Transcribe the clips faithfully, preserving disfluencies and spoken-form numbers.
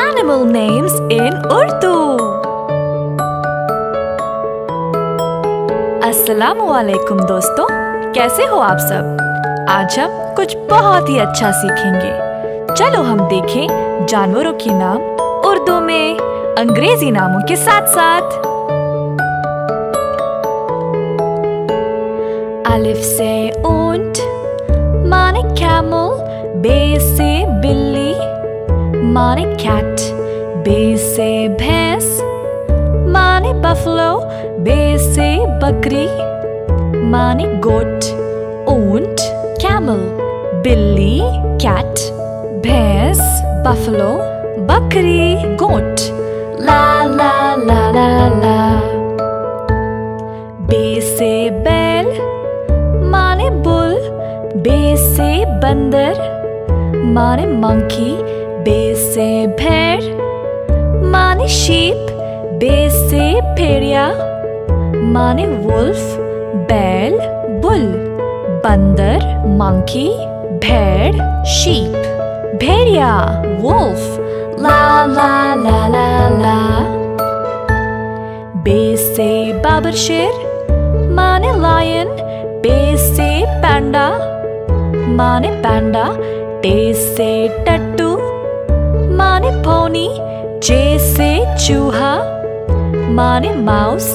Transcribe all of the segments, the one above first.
Animal names in Urdu. अस्सलामु अलैकुम दोस्तों, कैसे हो आप सब। आज हम कुछ बहुत ही अच्छा सीखेंगे। चलो हम देखें जानवरों के नाम उर्दू में अंग्रेजी नामों के साथ साथ। अलिफ से ऊंट, माने कैमल, बे से बिल्ली, माने कैट, बे से भैंस, माने बफलो, बे से बकरी, माने गोट। ऊंट, कैमल, बिल्ली, कैट, भैंस, बफलो, बकरी, गोट। ला ला ला ला ला। बे से बैल, माने बुल, बे से बंदर, माने मंकी, बे से भेड़, माने शीप, बे से भेड़िया, माने वुल्फ, बैल, बुल, बंदर, मंकी, भेड़, शीप, भेड़िया, वुल्फ। ला ला ला ला ला। बे से बाबर शेर, माने लायन, बे से पैंडा, माने पैंडा, टे से टट्टू, माने पोनी, जे से चूहा, माने माउस,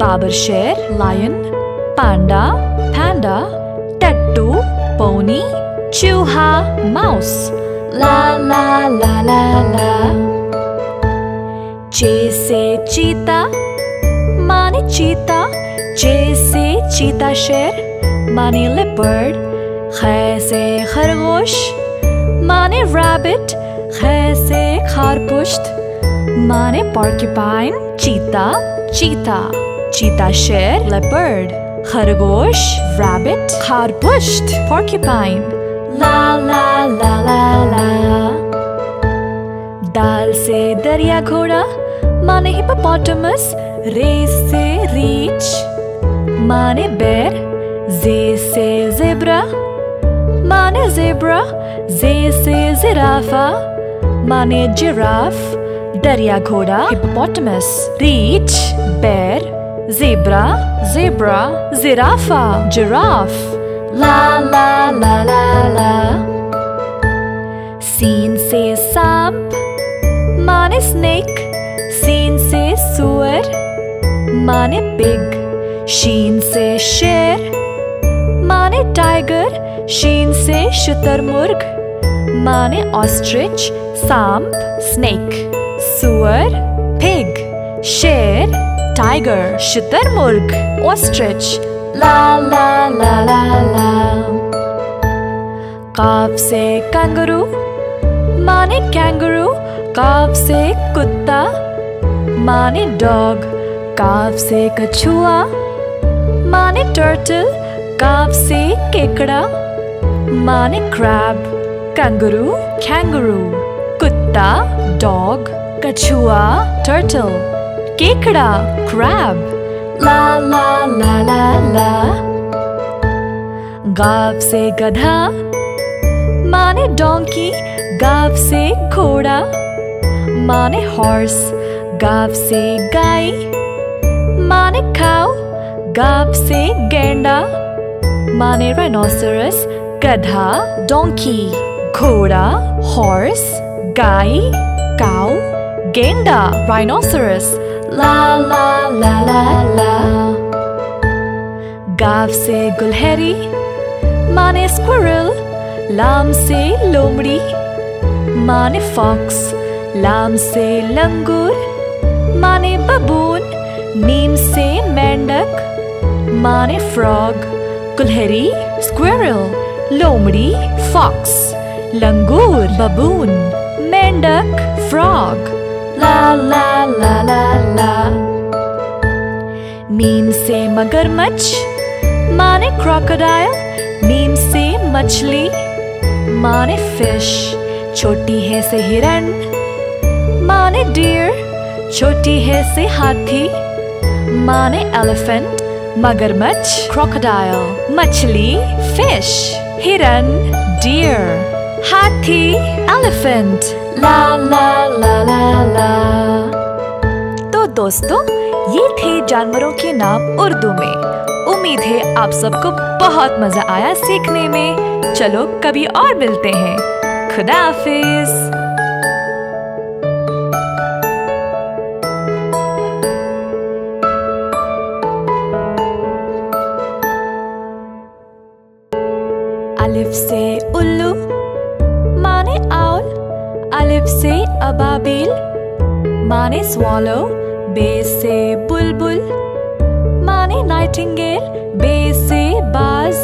बाबर शेर, लायन, पांडा, पैंडा, टट्टू, पोनी, चूहा, माउस। ला ला ला ला ला। चे से चीता, माने चीता, जे से चीता शेर, माने लेपर्ड, खे से खरगोश, माने रैबिट, खे से खारपुश्त, माने पॉर्क्यूपाइन, चीता, चीता, चीता शेर, लेपर्ड, खरगोश, रैबिट, खारपुश्त, पॉर्क्यूपाइन। ला ला ला ला ला। दाल से दरिया घोड़ा, माने हिप्पोपोटामस, रे से रीछ, माने बेर, जे से ज़ेब्रा, माने ज़ेब्रा, जे से ज़िराफ़ा, माने जिराफ, दरिया घोड़ा, हिप्पोपोटामस, रीछ, बेर, ज़ेब्रा, ज़ेब्रा, ज़िराफ़ा, जिराफ। ला ला ला ला ला। सीन से सांप, माने स्नेक, सीन से सुअर, माने पिग, शीन से शेर, माने टाइगर, शीन से शुतुरमुर्ग, माने ऑस्ट्रिच, सांप, स्नेक, सुअर, पिग, शेर, टाइगर, शुतुरमुर्ग, ऑस्ट्रिच। ला ला ला ला ला। काफ से कंगारू, माने कैंगारू, काफ से कुत्ता, माने डॉग, काफ से कछुआ, माने टर्टल, काफ से केकड़ा, माने क्रैब, कंगारू, कैंगारू, कुत्ता, डॉग, कछुआ, टर्टल, केकड़ा, क्रैब। ला ला ला ला ला। गाव से गधा, माने डोंकी, गाव से घोड़ा, माने हॉर्स, गाव से गाय, माने काऊ, गाव से गेंडा, माने राइनोसेरस, गधा, डोंकी, घोड़ा, हॉर्स, गाय, काऊ, गेंडा, राइनोसेरस। ला ला ला ला ला। गाव से गुलहरी, माने स्क्विरल, लाम से लोमड़ी, माने फॉक्स, लाम से लंगूर, माने बबून, मीम से मेंढक, माने फ्रॉग, गुलहरी, स्क्विरल, लोमड़ी, फॉक्स, लंगूर, बबून, मेंढक, फ्रॉग। ला ला ला ला ला। मीम से मगरमच्छ, माने क्रोकोडाइल, मीम से मछली, माने फिश, छोटी है से हिरण, माने डियर, छोटी है से हाथी, माने एलिफेंट, मगरमच्छ crocodile, मछली fish, हिरन deer, हाथी elephant। ला ला ला ला ला। तो दोस्तों ये थे जानवरों के नाम उर्दू में। उम्मीद है आप सबको बहुत मजा आया सीखने में। चलो कभी और मिलते हैं। खुदा हाफिज। अलिफ से उल्लू माने आउल, अलिफ से अबाबील माने स्वालो, बे से बुलबुल माने नाइटिंगेल, बे से बाज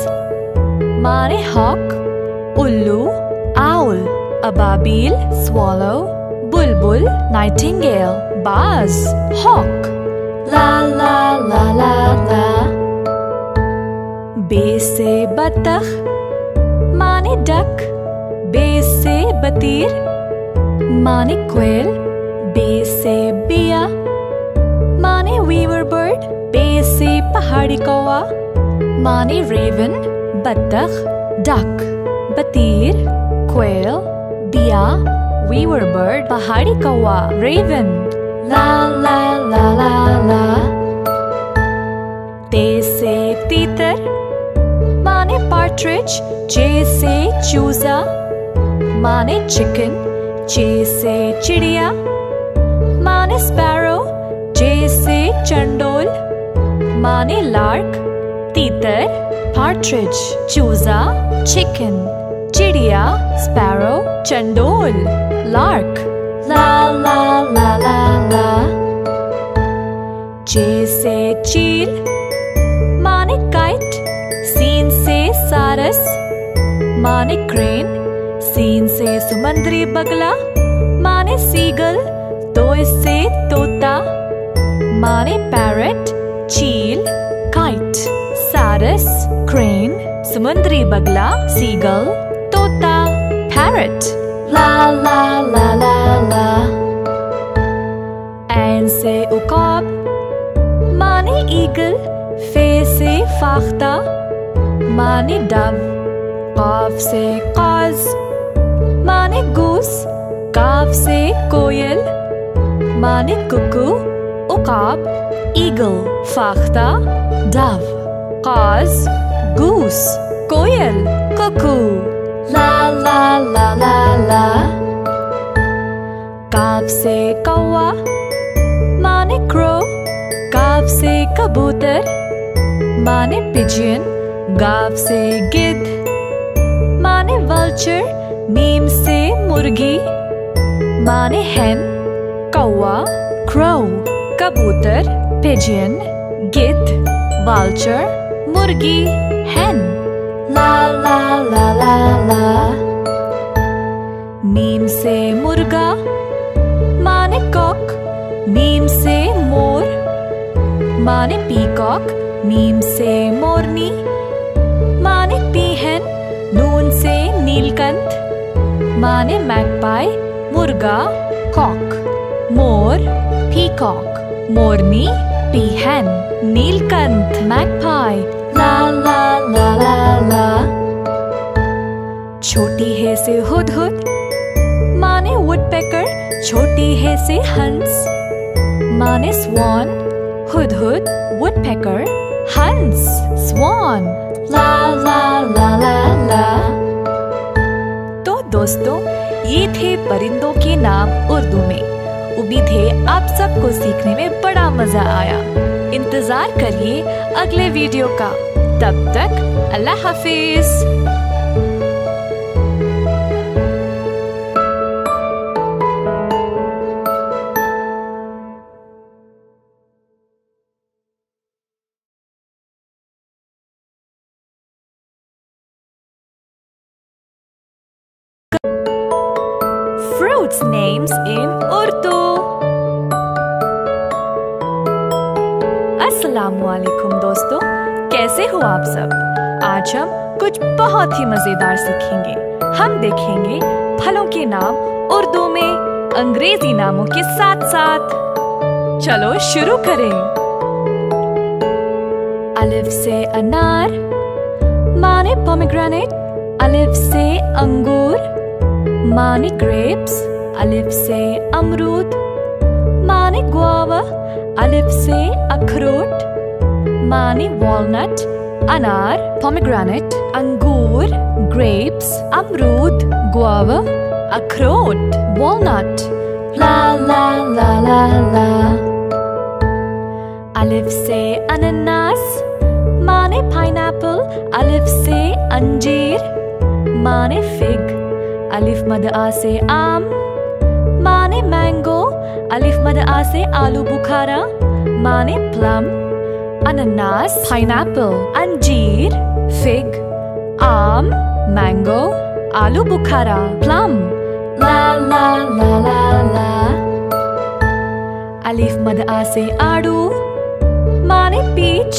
माने हॉक। उल्लू, आउल, अबाबील, स्वालो, बुलबुल, नाइटिंगेल, बाज, हॉक। ला ला ला ला ला। बे से बत्तख माने डक, बे से बतीर माने क्वेल, बे से बिया माने वीवर बर्ड, बे से पहाड़ी कौवा माने रेवन। बत्तख, डक, बतीर, क्वेल, बिया, वीवर बर्ड, पहाड़ी कौवा, रेवन। ला ला ला ला ला। ते से तीतर माने पार्ट्रिज, जे से चूजा माने चिकन, जे से चिड़िया माने स्पैरो, जे से चंडोल माने लार्क। तीतर, पार्ट्रिज, चूजा, चिकन, चिड़िया, स्पैरो, चंडोल, लार्क। ला ला ला ला ला। जे से चील माने काइट, सीन से सारस माने क्रेन, सीन से समुद्री बगला माने सीगल, तोय से तोता माने पैरट। चील, काइट, सारस, क्रेन, समुद्री बगला, सीगल, तोता, पैरट। ला ला ला ला ला। एन से उकाब माने ईगल, फे से फाख्ता माने डब, काफ से काज माने गूस, काफ से कोयल माने कुकू, उकाब, ईगल, फाख्ता, डब, काज, गूस, कोयल, कुकू। ला ला ला ला ला। काफ से कौवा माने क्रो, काफ से कबूतर माने पिजियन, गाव से गिद्ध माने वल्चर, मीम से मुर्गी माने हेन, कौवा, क्रो, कबूतर, पिजियन, गिद्ध, वल्चर, मुर्गी, हेन। ला ला ला ला ला। मीम से मुर्गा माने कॉक, मीम से मोर माने पीकॉक, मीम से मोरनी माने पीहन, नून से नीलकंठ माने मैगपाई, मुर्गा, कॉक, मोर, पीकॉक, मोरनी, पीहन, नीलकंठ, मैगपाई। ला ला ला ला ला। छोटी है से हुदहुद माने वुडपेकर, छोटी है से हंस माने स्वान, हुदहुद, वुडपेकर, हंस, स्वान। ला ला ला ला ला। तो दोस्तों ये थे परिंदों के नाम उर्दू में। उम्मीद है आप सबको सीखने में बड़ा मजा आया। इंतजार करिए अगले वीडियो का। तब तक अल्लाह हाफिज। Fruits names in Urdu। अस्सलामु अलैकुम दोस्तों, कैसे हो आप सब? आज हम कुछ बहुत ही मजेदार सीखेंगे। हम देखेंगे फलों के नाम उर्दू में अंग्रेजी नामों के साथ साथ। चलो शुरू करें। अलिफ से अनार, माँ ने पोमेग्रेनेट अलिफ से अंगूर, माँ ने ग्रेप्स अलिफ से अमरूद, माँ ने गुआवा अलिफ से अखरोट, माँ ने वॉलनट अनार, पोमेग्रेनेट, अंगूर, ग्रेप्स, अमरूद, गुआवा, अखरोट, वॉलनट। ला ला ला ला ला। अलिफ से अनन्नास, माँ ने पाइनएप्पल अलिफ से अंजीर, माँ ने फिग अलिफ मदआ से आम, माँ ने मैंगो अलिफ मदआ से आलू बुखारा, माँ ने प्लम अनानास, पाइनएप्पल, अंजीर, फिग, आम, मैंगो, आलू बुखारा, प्लम। ला ला ला ला ला। अलिफ मदआ से आड़ू, माँ ने पीच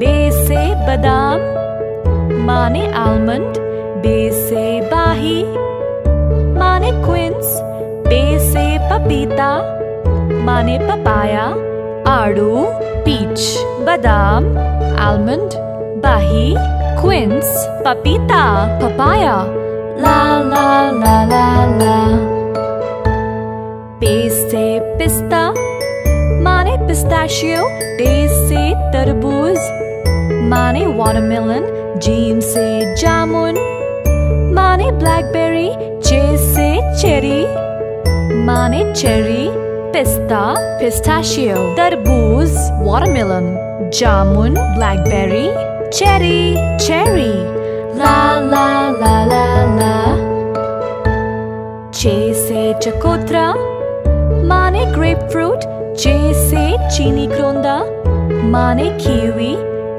बे से बादाम, माँ ने आलमंड बे से बाही, माँ ने क्विंस बे से पपीता, माँ ने पपाया आड़ू, पीच, बादाम, आलमंड, बाही, क्विंस, पपीता, पपाया। ला ला ला ला ला। पे से पिस्ता, माँ ने पिस्ताशियो पे से तरबूज, माँ ने वाटरमेलन जीम से जामुन, माँ ने ब्लैकबेरी जे से चेरी, माँ ने चेरी, पिस्ता, पिस्ताशियो, तरबूज, वाटरमेलन, जामुन, ब्लैकबेरी, चेरी, चेरी। ला ला ला ला ला। चे से चकोत्रा, माँ ने ग्रेपफ्रूट चे से चीनी क्रोंदा, माँ ने कीवी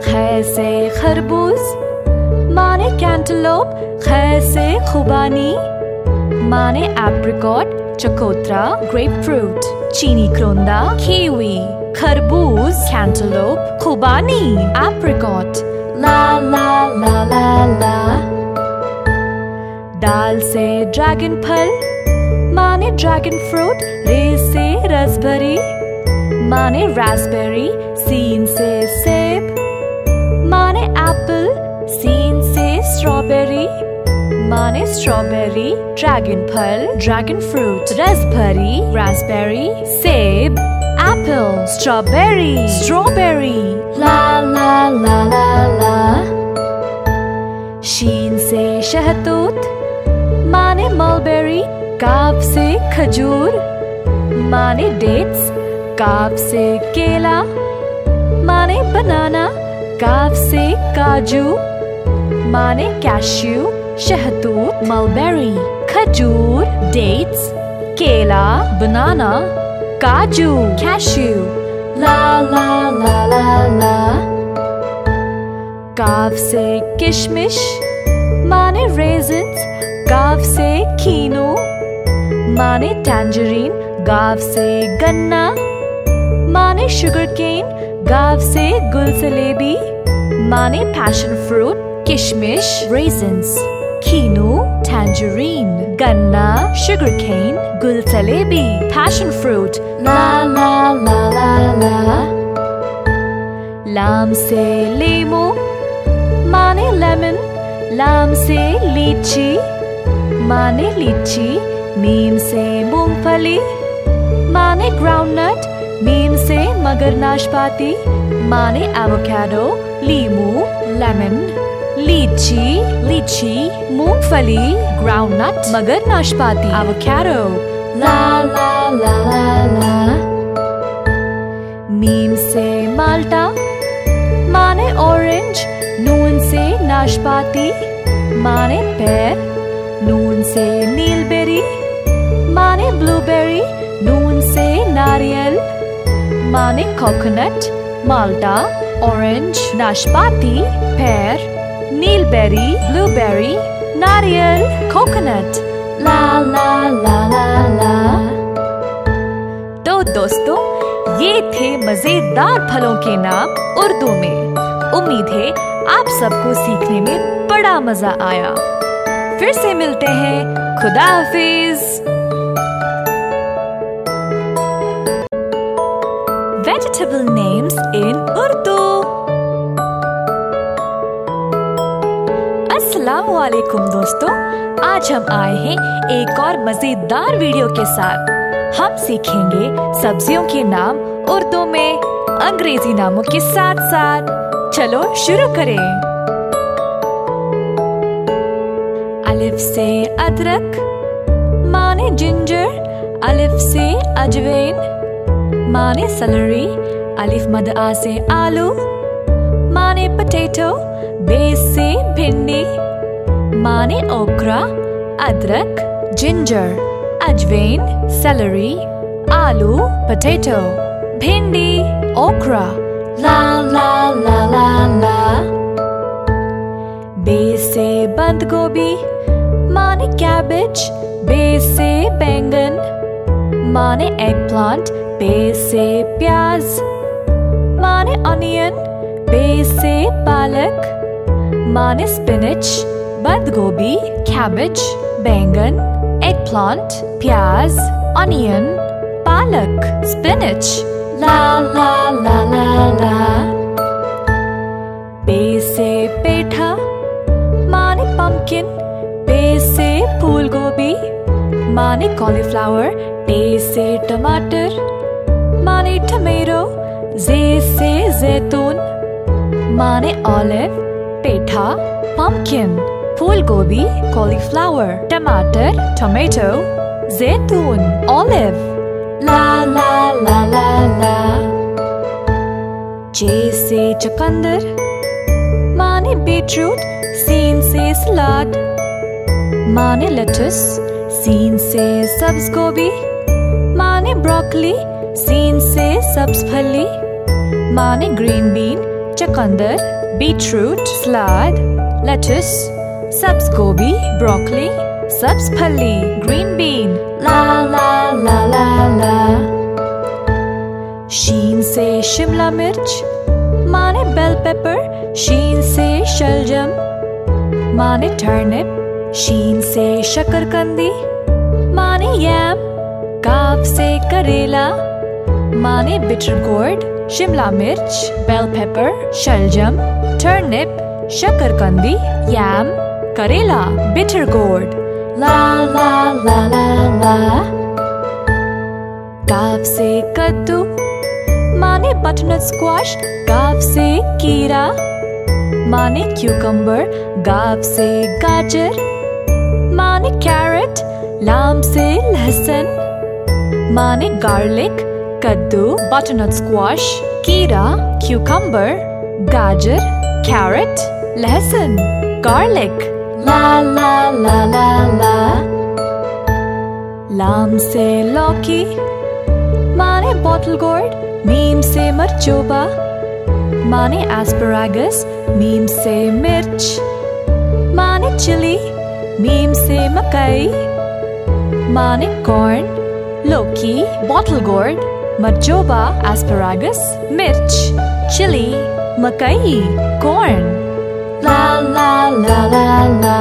खे से खरबूज, माँ ने कैंटलोप खे से खुबानी, माँ ने एप्रिकॉट चकोत्रा, ग्रेपफ्रूट, चीनी क्रोंदा, कीवी, खरबूज, कैंटलोप, खुबानी, एप्रिकॉट। ला ला ला ला ला। दाल से ड्रैगन फल, माँ ने ड्रैगन फ्रूट रे से रसभरी, माँ ने रास्पबेरी सीन से सेब, माँ ने एप्पल सीन से स्ट्रॉबेरी, माँ ने स्ट्रॉबेरी, ड्रैगन फल, ड्रैगन फ्रूट, रसभरी, रास्पबेरी, सेब, एप्पल, स्ट्रॉबेरी, स्ट्रॉबेरी। ला ला ला ला ला। शीन से शहतूत, माँ ने मलबेरी काफ से खजूर, माँ ने डेट्स काफ से केला, माँ ने बनाना काफ से काजू, माँ ने कैश्यू, शहतूत, मलबेरी, खजूर, डेट्स, केला, बनाना, काजू, कैश्यू। ला ला ला ला ला। काफ से किशमिश, माँ ने रेजिन्स काफ से कीनू, माँ ने टैंजरीन गाफ से गन्ना, माँ ने शुगरकेन गाफ से गुलसलेबी, माँ ने पैशन फ्रूट किशमिश, रेजिन्स, कीनू, टैंजरीन, गन्ना, शुगरकेन, गुलसलेबी, पैशन फ्रूट। ला ला ला ला ला। लाम से लेमू, माँ ने लेमन लाम से लीची, माँ ने लीची नीम से मूंगफली, माँ ने ग्राउंडनट नीम से मगर नाशपाती, माँ ने एवोकाडो लीमू, लेमन, लीची, लीची, मूंगफली, ग्राउंडनट, मगर नाशपाती, एवोकाडो। ला ला ला ला ला। मीम से माल्टा, माँ ने ऑरेंज नून से नाशपाती, माँ ने पेर नून से नीलबेरी, माँ ने ब्लूबेरी नून से नारियल, माँ ने कोकोनट, माल्टा, ऑरेंज, नाशपाती, पेर, नीलबेरी, ब्लूबेरी, नारियल, कोकोनट। ला ला ला ला ला। तो दोस्तों, ये थे मजेदार फलों के नाम उर्दू में। उम्मीद है आप सबको सीखने में बड़ा मजा आया। फिर से मिलते हैं। खुदा हाफिज। Vegetable names in Urdu. अस्सलाम वालेकुम दोस्तों, आज हम आए हैं एक और मजेदार वीडियो के साथ। हम सीखेंगे सब्जियों के नाम उर्दू में अंग्रेजी नामों के साथ साथ। चलो शुरू करें। अलिफ से अदरक माने जिंजर, अलिफ से अजवाइन माने सलरी, अलिफ मदआ से आलू माने पोटैटो, बे से भिंडी माने ओकरा, अदरक जिंजर, अजवाइन सेलरी, आलू पोटैटो, भिंडी ओकरा। ला ला ला ला ला। बे से बंद गोभी माने कैबेज, बे से बैंगन माने एग प्लांट, बे से प्याज माने ऑनियन, बे से पालक माने स्पिनच, बंद गोभी, कैबेज, बैंगन, एग प्लांट, प्याज, ऑनियन, पालक, स्पिनच। ला ला ला ला ला। पे से पेठा माने पम्पकिन, पे से फूल गोभी माने कॉलीफ्लावर, पे से टमाटर माने टमेटो, जे से जैतून माने ऑलिव, पेठा पम्पकिन, फूल गोभी कॉलीफ्लावर, टमाटर टोमेटो, जैतून ऑलिव। ला ला ला ला ला। जे से चुकंदर माने बीटरूट, सीन से सलाद माने लेटस, सीन से सब्ज गोभी माने ब्रोकली, सीन से सब्ज फली माने ग्रीन बीन, चुकंदर, बीटरूट, सलाद, लेटस, सब्ज गोभी, ब्रोकली, सब्ज फली, ग्रीन बीन। ला ला ला ला ला। शीन से शिमला मिर्च माने बेल पेपर, शीन से शलजम माने टर्निप, शीन से शकरकंदी माने याम, काफ से करेला माने बिटर गोर्ड, शिमला मिर्च, बेल पेपर, शलजम, टर्निप, शकरकंदी, याम, करेला, बिटर गोर्ड। ला ला ला ला ला। काफ से कद्दू माने बटरनट स्क्वाश, काफ से कीरा माने क्यूकम्बर, गाफ से गाजर माने कैरेट, लाम से लहसुन माने गार्लिक, कद्दू, बटरनट स्क्वाश, कीरा, क्यूकम्बर, गाजर, कैरेट, लहसुन, गार्लिक। ला ला ला ला ला। लाम से लौकी माने बोतल गोर्ड, मीम से मरचोबा माने एस्परागस, मीम से मिर्च माने चिली, मीम से मकई माने कॉर्न, लौकी, बोतल गोर्ड, मरचोबा, एस्परागस, मिर्च, चिली, मकई, कॉर्न। ला ला ला ला ला।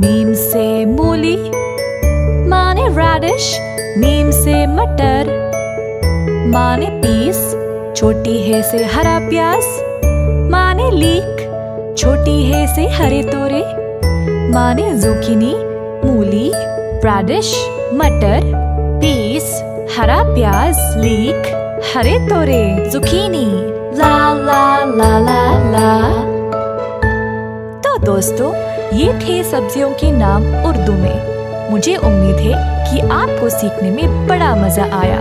मीम से मूली माने रेडिश, मीम से मटर माने पीस, छोटी है से हरा प्याज माने लीक, छोटी है से हरे तोरे माने जुकीनी, मूली, रेडिश, मटर, पीस, हरा प्याज, लीक, हरे तोरे, जुकीनी। ला ला ला ला ला। तो दोस्तों, ये थे सब्जियों के नाम उर्दू में। मुझे उम्मीद है कि आपको सीखने में बड़ा मजा आया।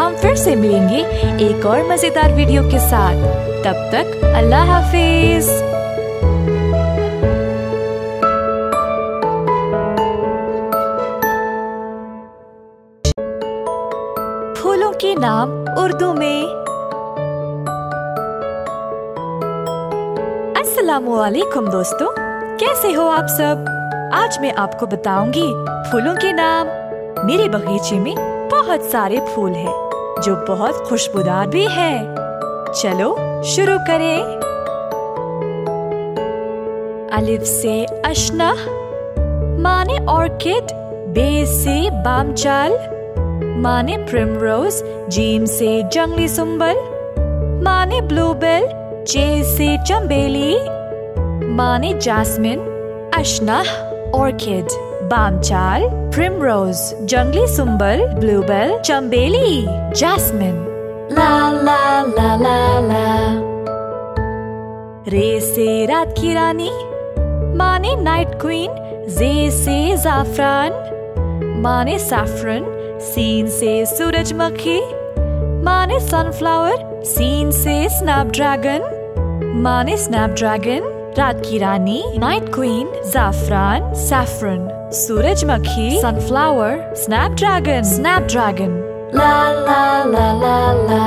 हम फिर से मिलेंगे एक और मजेदार वीडियो के साथ। तब तक अल्लाह हाफिज। फूलों के नाम उर्दू में। अस्सलामु अलैकुम दोस्तों, कैसे हो आप सब। आज मैं आपको बताऊंगी फूलों के नाम। मेरे बगीचे में बहुत सारे फूल हैं, जो बहुत खुशबूदार भी हैं। चलो शुरू करें। अलिफ से अशना माने ऑर्किड, बे से बामचाल माने प्रिमरोज, जीम से जंगली सुंबल माने ब्लूबेल, चे से चंबेली माने जैस्मिन, अशनाह, ऑर्किड, बामचाल, प्रिमरोज, जंगली सुंबल, ब्लूबेल, चंबेली, जैस्मिन। ला ला ला ला ला। रे से रात की रानी माने नाइट क्वीन, जे से जाफरान माने सैफरन, सीन से सूरजमुखी माने सनफ्लावर, सीन से स्नैपड्रैगन माने स्नैपड्रैगन, रात की रानी, नाइट क्वीन, जाफरान, सैफरन, सूरजमुखी, सनफ्लावर, स्नैपड्रैगन, स्नैपड्रैगन। ला ला ला ला ला।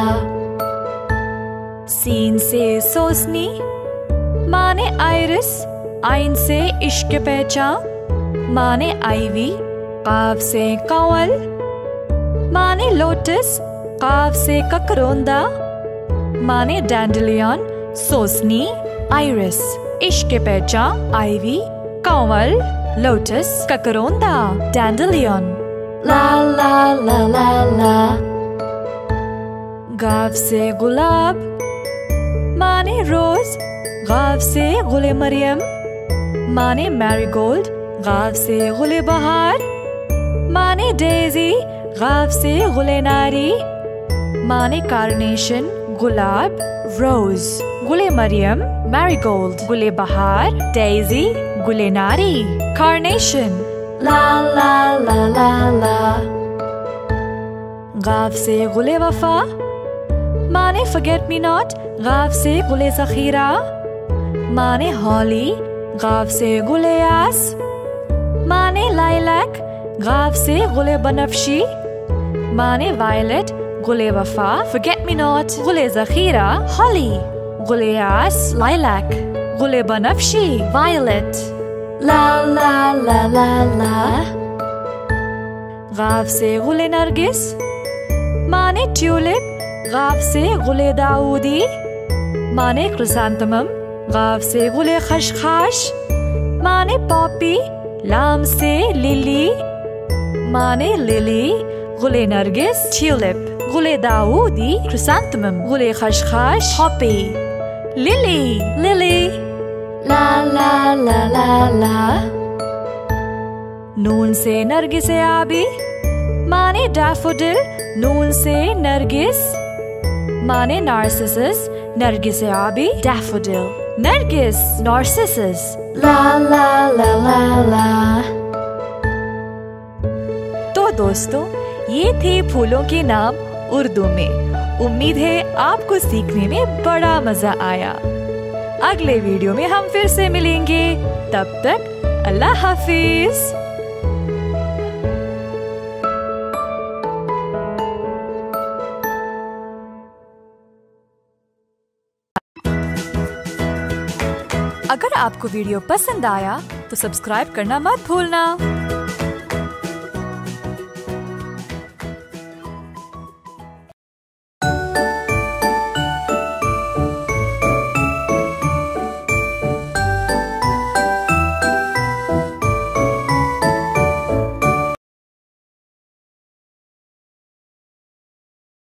सीन से सोसनी माने आइरिस, आइन से इश्क पहचान माने आईवी, काव से कंवल माने लोटस, काव से ककरोंदा माने डैंडलियन, सोसनी, आइरिस, इश्क पहचान, आईवी, कंवल, लोटस, ककरोंदा, डैंडलियन। ला ला ला ला ला। गाव से गुलाब माने रोज, गाव से गुले मरियम माने मैरीगोल्ड, गाव से गुले बहार माने डेजी, गाव से गुले नारी माने कार्नेशन, गुलाब, रोज, गुले मरियम, मैरीगोल्ड, गुले बहार, डेजी, गुले नारी, कार्नेशन। ला ला ला ला ला। गाव से गुले वफा माने फॉरगेट मी नॉट, गाव से गुले जखीरा माने हॉली, गाव से गुले आस माने लाइलैक, गाव से गुले बनफशी माने वायलेट, गुले वफा, फॉरगेट मी नॉट, गुले जखीरा, हॉली, गुले आस, लाइलैक, गुले बनफशी, वायलेट। ला ला ला ला ला। गाव से गुले नरगिस माने ट्यूलिप, गाव से गुले दाऊदी माने क्रिसैंथेमम, गाव से गुले खशखाश माने पॉपी, लाम से लिली माने लिली, गुले नरगिस, ट्यूलिप, गुले दाऊदी, क्रिसैंथेमम, गुले खशखाश, पॉपी, लिली, लिली। ला ला ला ला ला। नून से नरगिस आबी माने डैफोडिल, नून से नरगिस माने नार्सिसस, नरगिस आबी, डैफोडिल, नरगिस, नार्सिसस। ला ला ला ला ला। तो दोस्तों, ये थे फूलों के नाम उर्दू में। उम्मीद है आपको सीखने में बड़ा मजा आया। अगले वीडियो में हम फिर से मिलेंगे। तब तक अल्लाह हाफिज। अगर आपको वीडियो पसंद आया तो सब्सक्राइब करना मत भूलना।